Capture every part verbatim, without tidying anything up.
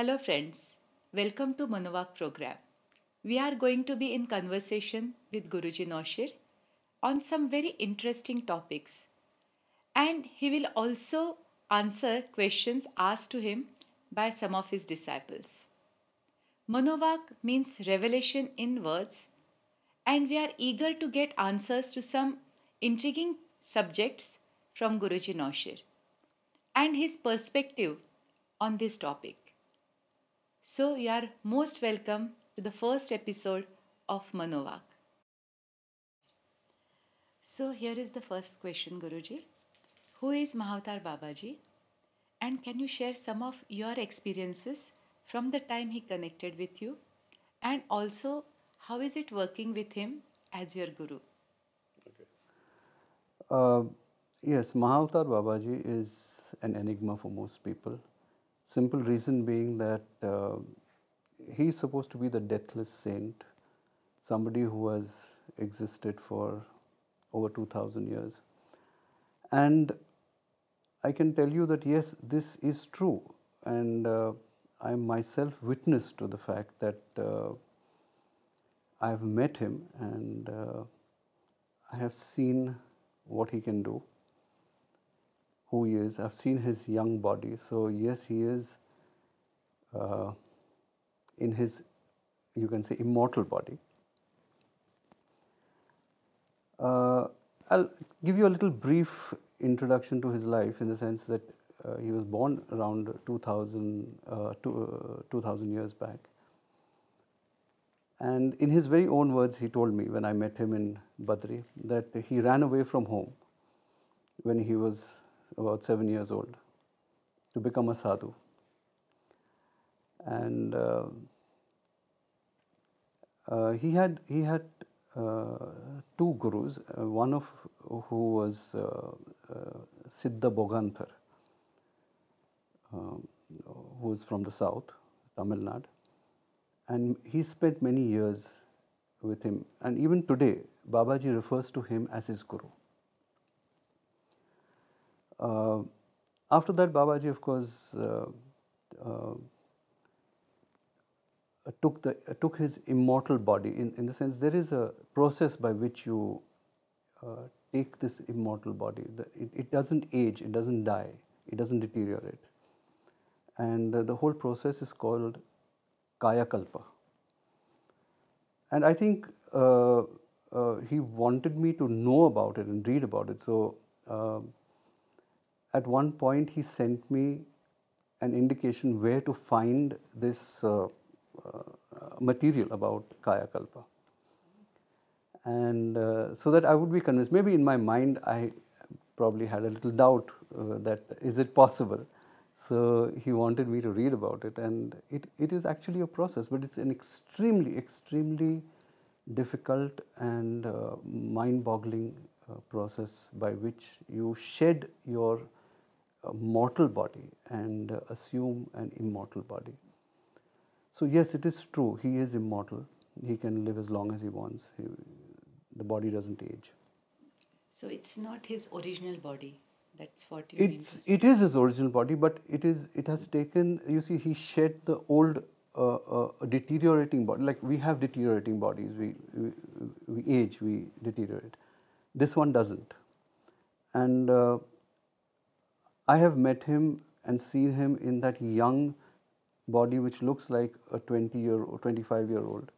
Hello friends, welcome to Manovaac program. We are going to be in conversation with Guruji Naushir on some very interesting topics, and he will also answer questions asked to him by some of his disciples. Manovaac means revelation in words, and we are eager to get answers to some intriguing subjects from Guruji Naushir and his perspective on this topic. So you are most welcome to the first episode of Manovaac. So here is the first question, Guruji. Who is Mahavatar Babaji? And can you share some of your experiences from the time he connected with you? And also, how is it working with him as your Guru? Okay. Uh, yes, Mahavatar Babaji is an enigma for most people. Simple reason being that uh, he's supposed to be the deathless saint, somebody who has existed for over two thousand years. And I can tell you that yes, this is true. And uh, I myself witness to the fact that uh, I have met him and uh, I have seen what he can do. Who he is, I've seen his young body. So yes, he is uh, in his, you can say, immortal body. Uh, I'll give you a little brief introduction to his life in the sense that uh, he was born around two thousand, uh, two, uh, two thousand years back. And in his very own words, he told me when I met him in Badri that he ran away from home when he was about seven years old to become a sadhu. And uh, uh, he had he had uh, two gurus, uh, one of who was uh, uh, Siddha Boganthar, um, who was from the south, Tamil Nadu, and he spent many years with him. And even today, Babaji refers to him as his guru. Uh, after that, Babaji, of course, uh, uh, took the uh, took his immortal body. In in the sense, there is a process by which you uh, take this immortal body. The, it it doesn't age, it doesn't die, it doesn't deteriorate, and uh, the whole process is called Kaya Kalpa. And I think uh, uh, he wanted me to know about it and read about it. So. Uh, At one point, he sent me an indication where to find this uh, uh, material about Kaya Kalpa, and uh, so that I would be convinced. Maybe in my mind, I probably had a little doubt uh, that is it possible. So he wanted me to read about it, and it it is actually a process, but it's an extremely, extremely difficult and uh, mind-boggling uh, process by which you shed your a mortal body and uh, assume an immortal body. So yes, it is true, he is immortal. He can live as long as he wants. He, the body doesn't age. So it's not his original body. That's what you mean. It's it is his original body, but it is it has taken. You see, he shed the old uh, uh, deteriorating body. Like we have deteriorating bodies. We we, we age. We deteriorate. This one doesn't. And. Uh, I have met him and seen him in that young body which looks like a twenty year or twenty-five year old,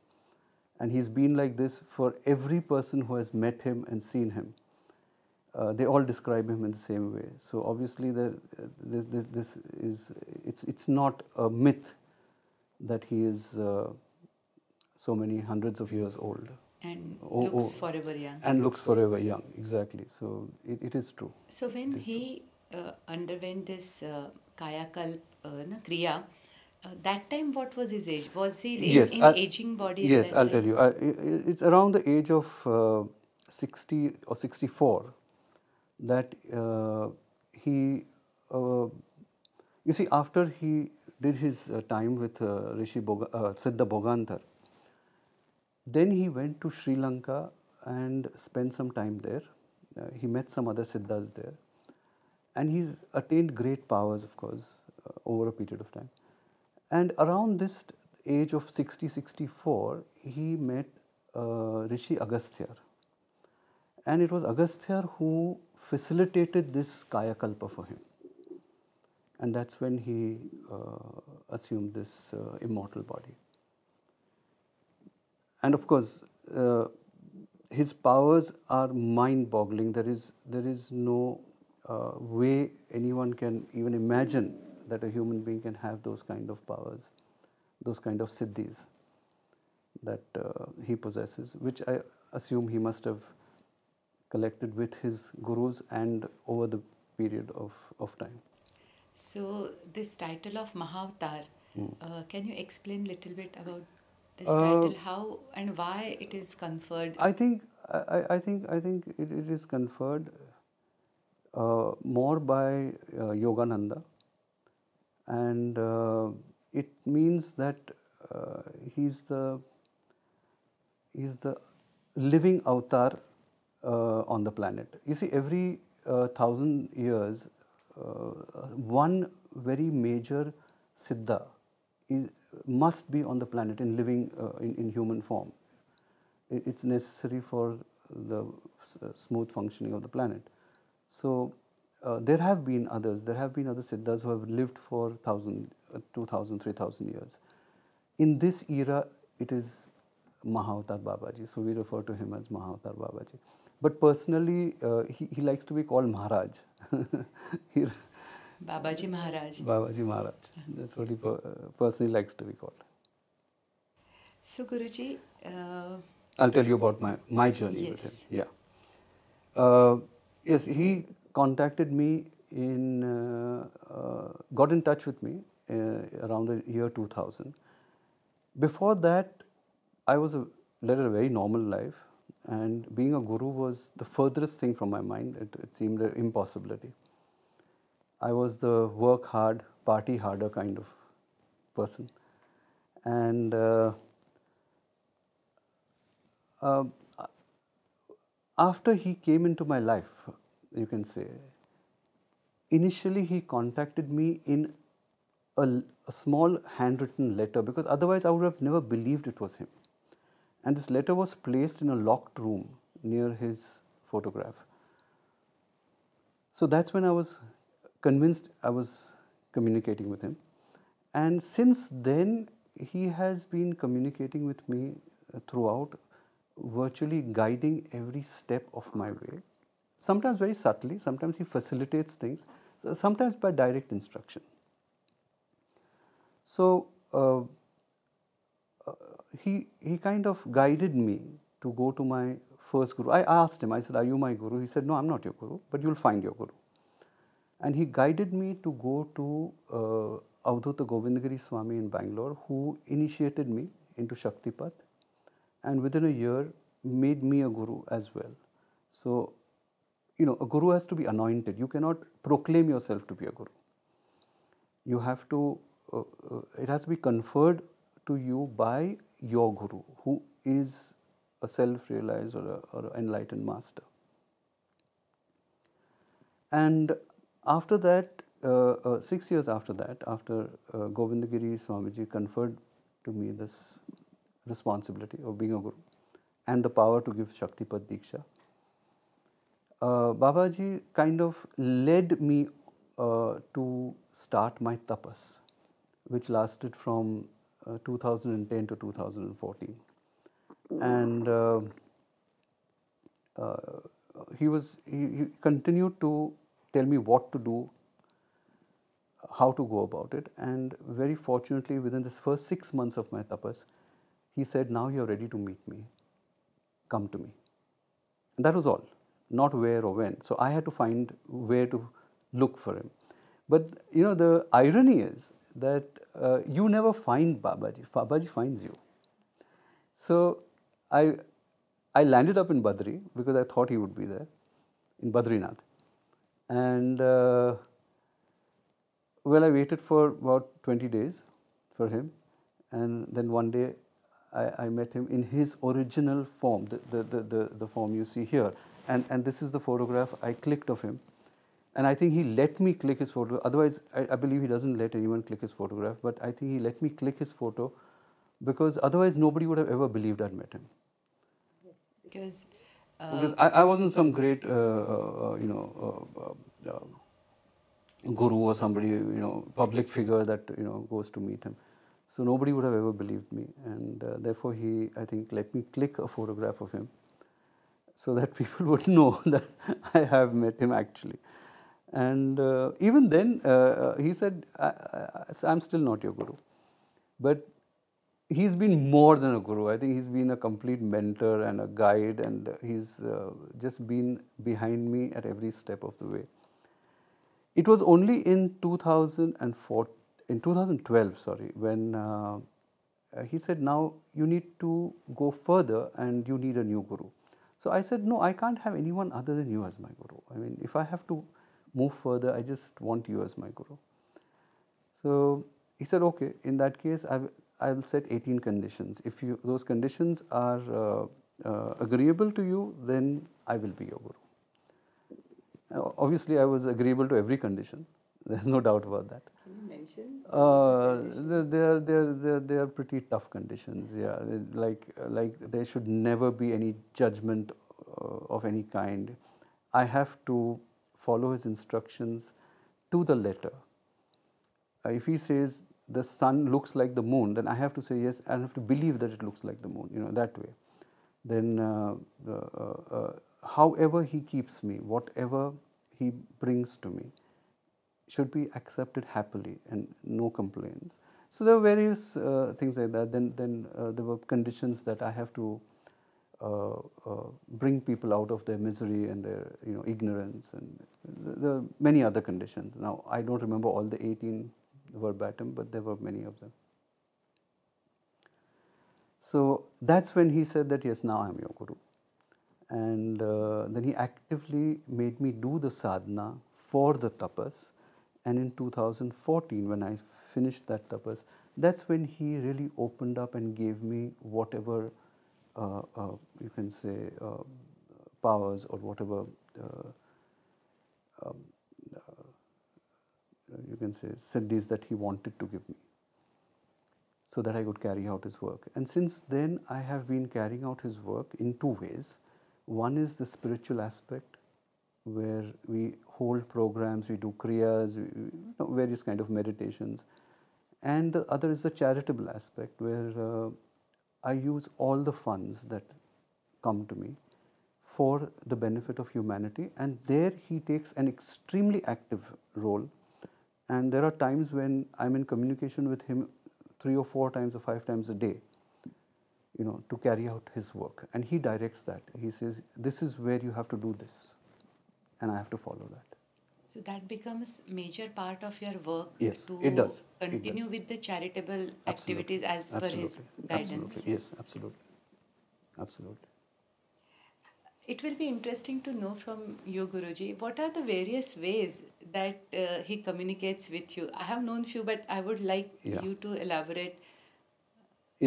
and he's been like this for every person who has met him and seen him. Uh, they all describe him in the same way. So obviously the, uh, this, this, this is it's it's not a myth that he is uh, so many hundreds of years old. And oh, looks oh, forever young. And looks forever young, exactly. So it, it is true. So when he true. Uh, underwent this uh, Kaya Kalp uh, na, Kriya, uh, that time what was his age? Was he yes, in I'll, aging body? Yes, I'll time? tell you. I, it's around the age of uh, sixty or sixty-four that uh, he, uh, you see, after he did his uh, time with uh, Rishi Boga, uh, Siddha Boganthar, then he went to Sri Lanka and spent some time there. Uh, he met some other Siddhas there. And he's attained great powers, of course, uh, over a period of time. And around this age of sixty, sixty-four, he met uh, Rishi Agastya. And it was Agastya who facilitated this Kaya Kalpa for him. And that's when he uh, assumed this uh, immortal body. And of course, uh, his powers are mind-boggling. There is, there is no uh, way anyone can even imagine that a human being can have those kind of powers, those kind of siddhis that uh, he possesses, which I assume he must have collected with his gurus and over the period of, of time. So this title of Mahavatar, mm. uh, can you explain a little bit about this uh, title, how and why it is conferred? I think, I, I think, I think it, it is conferred uh, more by uh, Yogananda, and uh, it means that uh, he's the he's the living avatar uh, on the planet. You see, every uh, thousand years, uh, one very major siddha is, must be on the planet in living uh, in, in human form. It, it's necessary for the smooth functioning of the planet. So uh, there have been others. There have been other siddhas who have lived for thousand. two thousand, three thousand years. In this era, it is Mahavatar Babaji, so we refer to him as Mahavatar Babaji. But personally, uh, he, he likes to be called Maharaj. he, Babaji Maharaj. Babaji Maharaj, that's what he per, uh, personally likes to be called. So Guruji... Uh, I'll tell you about my, my journey yes. with him. Yeah. Uh, yes, he contacted me in, uh, uh, got in touch with me Uh, around the year two thousand. Before that, I was a, led a very normal life, and being a guru was the furthest thing from my mind. It, it seemed an impossibility. I was the work hard, party harder kind of person. And uh, uh, after he came into my life, you can say, initially he contacted me in A, a small handwritten letter, because otherwise I would have never believed it was him. And this letter was placed in a locked room near his photograph. So that's when I was convinced I was communicating with him. And since then, he has been communicating with me throughout, virtually guiding every step of my way. Sometimes very subtly, sometimes he facilitates things, sometimes by direct instruction. So uh, uh, he, he kind of guided me to go to my first guru. I asked him, I said, are you my guru? He said, no, I'm not your guru, but you'll find your guru. And he guided me to go to uh, Avadhoot Govindagiri Swami in Bangalore, who initiated me into shaktipat, and within a year made me a guru as well. So, you know, a guru has to be anointed. You cannot proclaim yourself to be a guru. You have to Uh, it has to be conferred to you by your guru, who is a self-realized or, or enlightened master. And after that, uh, uh, six years after that, after uh, Govindagiri Swamiji conferred to me this responsibility of being a guru and the power to give shaktipat diksha, uh, Babaji kind of led me uh, to start my tapas, which lasted from uh, two thousand ten to two thousand fourteen. And uh, uh, he was, he, he continued to tell me what to do, how to go about it. And very fortunately, within this first six months of my tapas, he said, now you're ready to meet me, come to me. And that was all, not where or when. So I had to find where to look for him. But you know, the irony is, that uh, you never find Babaji, Babaji finds you. So I, I landed up in Badri because I thought he would be there, in Badrinath. And uh, well, I waited for about twenty days for him, and then one day I, I met him in his original form, the, the, the, the, the form you see here. And, and this is the photograph I clicked of him. And I think he let me click his photo. Otherwise, I, I believe he doesn't let anyone click his photograph. But I think he let me click his photo because otherwise nobody would have ever believed I'd met him. Yes, because uh, because I, I wasn't some great, uh, uh, you know, uh, uh, guru or somebody, you know, public figure that, you know, goes to meet him. So nobody would have ever believed me. And uh, therefore, he, I think, let me click a photograph of him so that people would know that I have met him actually. And uh, even then, uh, he said, I, I, I'm still not your guru. But he's been more than a guru. I think he's been a complete mentor and a guide, and he's uh, just been behind me at every step of the way. It was only in two thousand four, in twenty twelve, sorry, when uh, he said, now you need to go further and you need a new guru. So I said, no, I can't have anyone other than you as my guru. I mean, if I have to move further, I just want you as my guru. So he said, okay, in that case, I've, I'll set eighteen conditions. If you, those conditions are uh, uh, agreeable to you, then I will be your guru. Uh, obviously, I was agreeable to every condition. There's no doubt about that. Can you mention some uh, the they're, they're, they're, they're pretty tough conditions, yeah. Like, like there should never be any judgment uh, of any kind. I have to follow his instructions to the letter. Uh, if he says the sun looks like the moon, then I have to say yes, I have to believe that it looks like the moon, you know, that way. Then uh, uh, uh, however he keeps me, whatever he brings to me, should be accepted happily and no complaints. So there were various uh, things like that. Then, then uh, there were conditions that I have to Uh, uh, bring people out of their misery and their, you know, ignorance, and the, the many other conditions. Now, I don't remember all the eighteen verbatim, but there were many of them. So that's when he said that, yes, now I'm your guru. And uh, then he actively made me do the sadhana for the tapas. And in two thousand fourteen, when I finished that tapas, that's when he really opened up and gave me whatever Uh, uh, you can say uh, powers or whatever uh, um, uh, you can say siddhis that he wanted to give me, so that I could carry out his work. And since then I have been carrying out his work in two ways. One is the spiritual aspect, where we hold programs, we do kriyas, we, you know, various kind of meditations, and the other is the charitable aspect, where uh, I use all the funds that come to me for the benefit of humanity, and there he takes an extremely active role. And there are times when I'm in communication with him three or four times or five times a day, you know, to carry out his work. And he directs that. He says, this is where you have to do this, and I have to follow that. So that becomes major part of your work. Yes, to it does. Continue it does. With the charitable absolutely. Activities as absolutely. Per his guidance. Absolutely. Yes, absolutely. Absolutely. It will be interesting to know from you, Guruji, what are the various ways that uh, he communicates with you? I have known few, but I would like yeah. you to elaborate.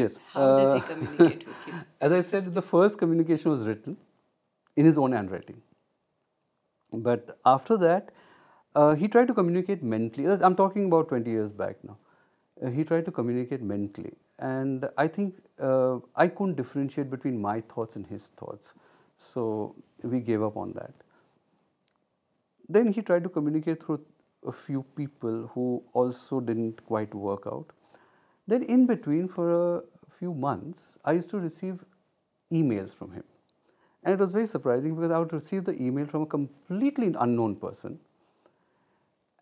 Yes. How uh, does he communicate with you? As I said, the first communication was written in his own handwriting. But after that, Uh, he tried to communicate mentally. I'm talking about twenty years back now. Uh, he tried to communicate mentally. And I think uh, I couldn't differentiate between my thoughts and his thoughts. So we gave up on that. Then he tried to communicate through a few people who also didn't quite work out. Then in between, for a few months, I used to receive emails from him. And it was very surprising, because I would receive the email from a completely unknown person.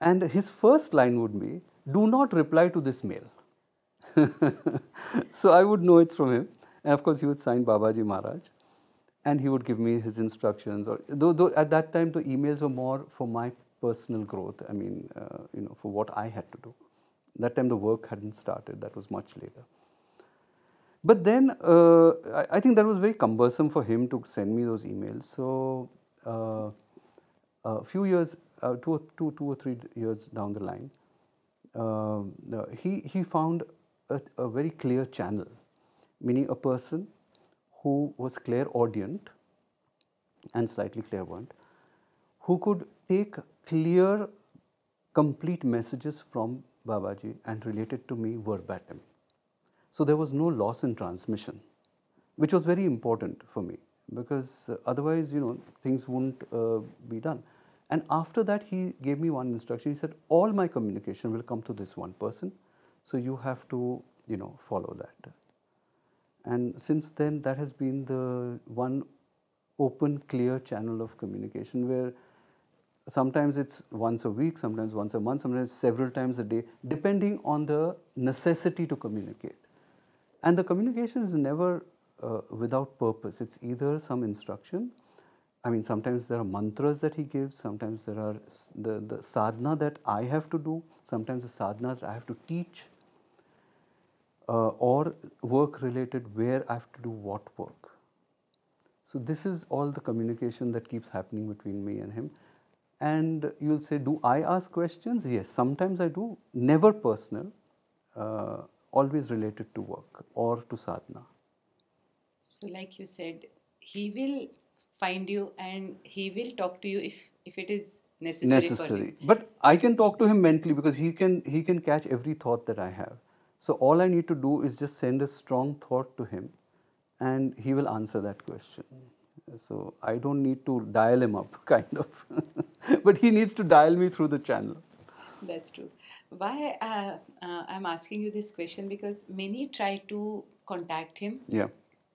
And his first line would be, do not reply to this mail. So I would know it's from him. And of course, he would sign Babaji Maharaj. And he would give me his instructions. Or though, though at that time, the emails were more for my personal growth. I mean, uh, you know, for what I had to do. That time, the work hadn't started. That was much later. But then, uh, I, I think that was very cumbersome for him to send me those emails. So uh, a few years Uh, two, or two, two or three years down the line, uh, no, he, he found a, a very clear channel, meaning a person who was clairaudient and slightly clairvoyant, who could take clear, complete messages from Babaji and related to me verbatim. So there was no loss in transmission, which was very important for me, because uh, otherwise, you know, things wouldn't uh, be done. And after that, he gave me one instruction. He said, all my communication will come to this one person, so you have to, you know, follow that. And since then, that has been the one open, clear channel of communication, where sometimes it's once a week, sometimes once a month, sometimes several times a day, depending on the necessity to communicate. And the communication is never uh, without purpose. It's either some instruction. I mean, sometimes there are mantras that he gives, sometimes there are the, the sadhana that I have to do, sometimes the sadhana that I have to teach, uh, or work related where I have to do what work. So this is all the communication that keeps happening between me and him. And you'll say, do I ask questions? Yes, sometimes I do, never personal, uh, always related to work or to sadhana. So like you said, he will find you and he will talk to you if, if it is necessary, necessary. For him. But I can talk to him mentally, because he can, he can catch every thought that I have. So all I need to do is just send a strong thought to him, and he will answer that question. So I don't need to dial him up, kind of. But he needs to dial me through the channel. That's true. Why uh, uh, I'm asking you this question, because many try to contact him. Yeah.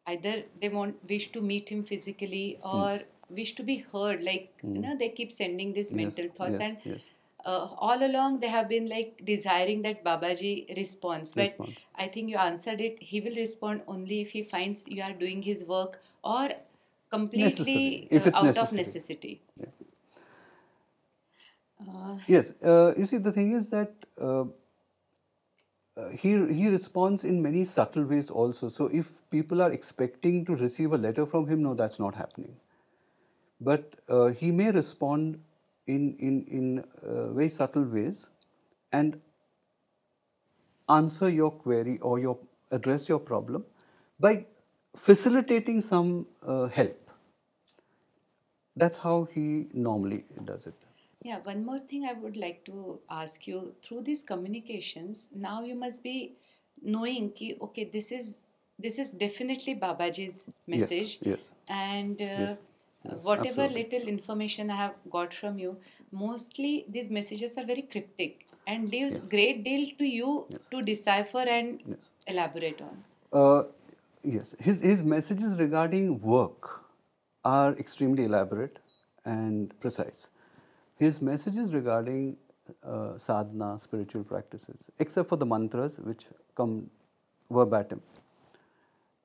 Either they want wish to meet him physically, or mm. wish to be heard. Like, mm. you know, they keep sending these yes, mental thoughts. Yes, and yes. Uh, all along they have been like desiring that Babaji responds, but response. I think you answered it. He will respond only if he finds you are doing his work, or completely uh, out necessary. Of necessity. Yeah. Uh, yes, uh, you see, the thing is that uh, uh, he, he responds in many subtle ways also. So if people are expecting to receive a letter from him, no, that's not happening. But uh, he may respond in, in, in uh, very subtle ways and answer your query or your, address your problem by facilitating some uh, help. That's how he normally does it. Yeah, one more thing I would like to ask you. Through these communications, now you must be knowing ki, okay, this is this is definitely Babaji's message. Yes, yes. And uh, yes, yes, whatever absolutely. Little information I have got from you, mostly these messages are very cryptic and leaves yes. great deal to you yes. to decipher and yes. elaborate on. Uh, yes, his, his messages regarding work are extremely elaborate and precise. His messages regarding uh, sadhana, spiritual practices, except for the mantras which come verbatim.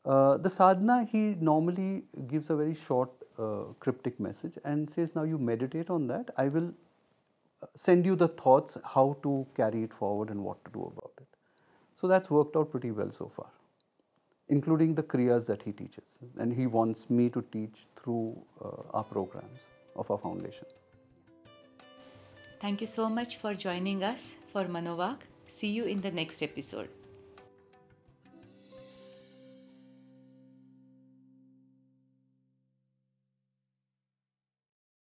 Uh, the sadhana, he normally gives a very short uh, cryptic message and says, now you meditate on that. I will send you the thoughts, how to carry it forward and what to do about it. So that's worked out pretty well so far, including the kriyas that he teaches. And he wants me to teach through uh, our programs of our foundation. Thank you so much for joining us for Manovaac. See you in the next episode.